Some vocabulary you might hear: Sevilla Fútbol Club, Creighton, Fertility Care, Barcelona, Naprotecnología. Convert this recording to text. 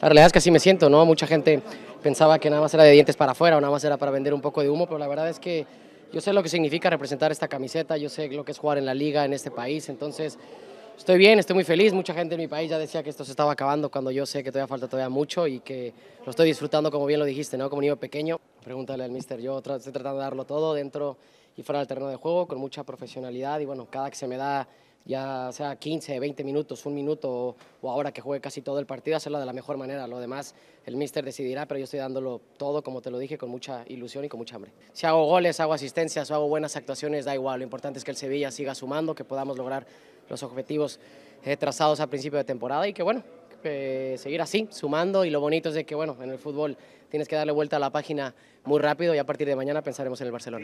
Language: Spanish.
La realidad es que así me siento, ¿no? Mucha gente pensaba que nada más era de dientes para afuera o nada más era para vender un poco de humo, pero la verdad es que yo sé lo que significa representar esta camiseta, yo sé lo que es jugar en la liga, en este país, entonces estoy bien, estoy muy feliz. Mucha gente en mi país ya decía que esto se estaba acabando cuando yo sé que todavía falta mucho y que lo estoy disfrutando, como bien lo dijiste, ¿no? Como niño pequeño. Pregúntale al míster, yo estoy tratando de darlo todo dentro y fuera del terreno de juego con mucha profesionalidad y bueno, cada que se me da, ya sea 15, 20 minutos, un minuto o ahora que juegue casi todo el partido, hacerlo de la mejor manera. Lo demás el míster decidirá, pero yo estoy dándolo todo, como te lo dije, con mucha ilusión y con mucha hambre. Si hago goles, hago asistencias o hago buenas actuaciones, da igual. Lo importante es que el Sevilla siga sumando, que podamos lograr los objetivos trazados al principio de temporada y que bueno, seguir así, sumando. Y lo bonito es de que bueno, en el fútbol tienes que darle vuelta a la página muy rápido y a partir de mañana pensaremos en el Barcelona.